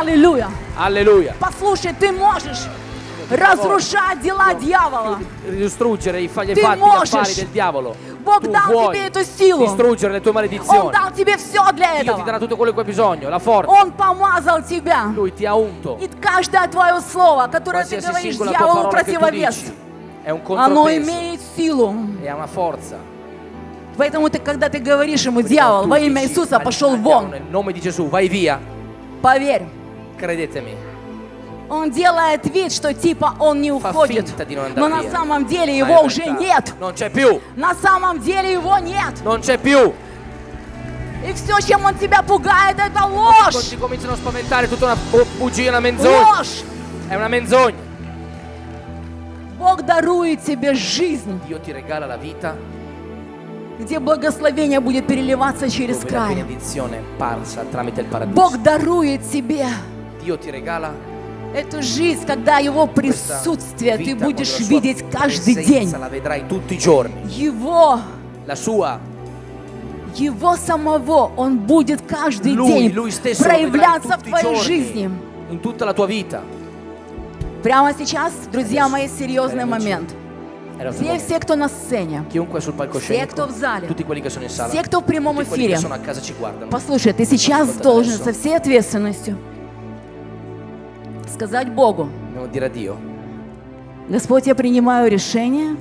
Аллилуйя. Alleluia. Послушай, ты можешь разрушать дела дьявола. Distruggere i fatti affari del diavolo. Бог дал тебе эту силу. Distruggere le tue maledizioni. Он дал тебе все для этого. Dio ti darà tutto quello che hai bisogno, la forza. Он помазал тебя. Lui ti ha unto. И каждое твое слово, которое ты говоришь дьяволу, противовес. Оно имеет силу. È una forza. Поэтому ты, когда ты говоришь ему, дьявол, во имя Иисуса пошел вон. Поверь. Он делает вид, что типа он не уходит, но на самом деле его уже нет. На самом деле его нет. И все, чем он тебя пугает, это ложь. Ложь. Бог дарует тебе жизнь, где благословение будет переливаться через край. Бог дарует тебе эту жизнь, когда Его присутствие ты будешь видеть каждый день. Его самого Он будет каждый день проявляться в твоей жизни. Прямо сейчас, друзья мои, серьезный момент. Все, кто на сцене, все, кто в зале, все, кто в прямом эфире, послушай, ты сейчас должен со всей ответственностью сказать Богу: Господь, я принимаю решение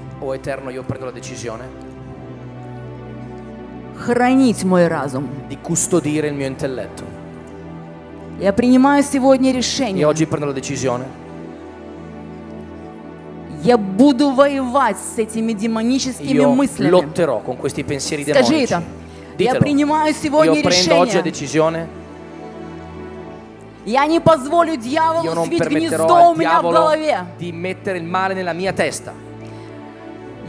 хранить мой разум. Я принимаю сегодня решение. Я буду воевать с этими демоническими мыслями. Скажи это. Я принимаю сегодня решение. Я не позволю дьяволу свить гнездо у меня в голове.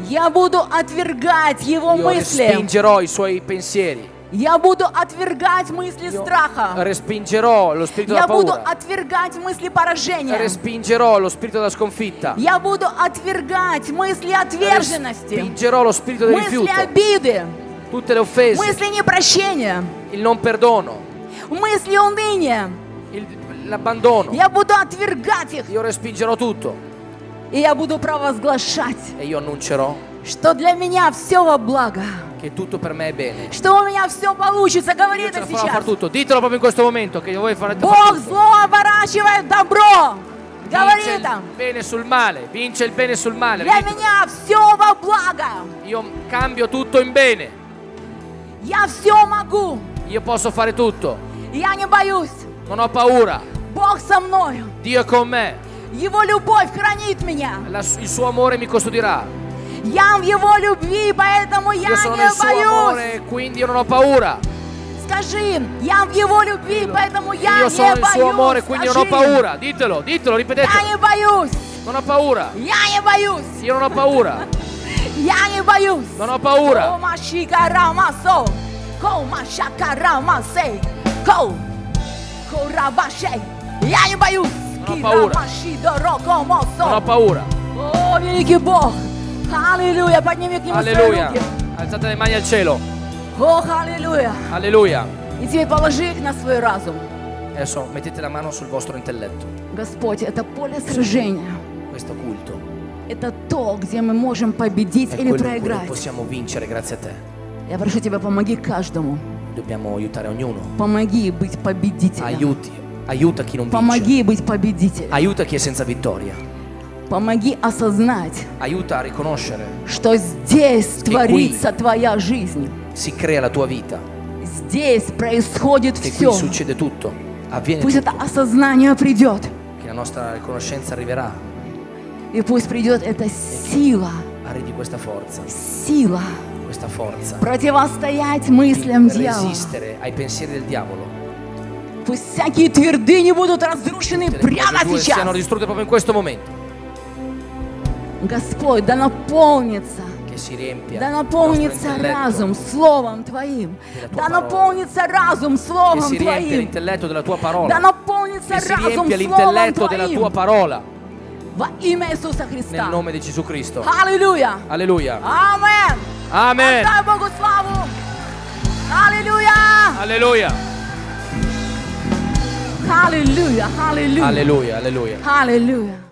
Я буду отвергать его мысли. Я буду отвергать мысли страха. Я буду отвергать мысли поражения. Я буду отвергать мысли отверженности. Мысли обиды. Мысли непрощения. Мысли уныния. Я буду отвергать их. И я буду провозглашать, что для меня все во благо. Что у меня все получится, говори это сейчас. Бог зло оборачивает добро. Говори это. Для меня все во благо. Я все могу. Я не боюсь. Бог со мной. Его любовь хранит меня. Я в Его любви, поэтому я не боюсь. Скажи им: я в Его любви, поэтому я не боюсь. Я не боюсь. Я не боюсь. Я не боюсь. Я не боюсь. О, великий Бог! Аллилуйя! Подними к Нему свои руки. О, аллилуйя! Аллилуйя! И теперь положи их на свой разум. Господь, это поле сражения. Это то, где мы можем победить или проиграть. Я прошу Тебя, помоги каждому. Помоги быть победителем. Помоги быть победителем. Помоги осознать, что здесь творится твоя жизнь. Здесь происходит все. Пусть это осознание придет. И пусть придет эта сила. Сила противостоять мыслям дьявола. Пусть всякие твердыни будут разрушены прямо сейчас. Господь, да наполнится разум Словом Твоим, да наполнится разум Словом Твоим, да наполнится разум Словом Твоим. Во имя Иисуса Христа. Аллилуйя. Аллилуйя. Аминь. Аминь. Отдай Богу славу. Аллилуйя. Аллилуйя. Hallelujah, hallelujah. Hallelujah, hallelujah. Hallelujah.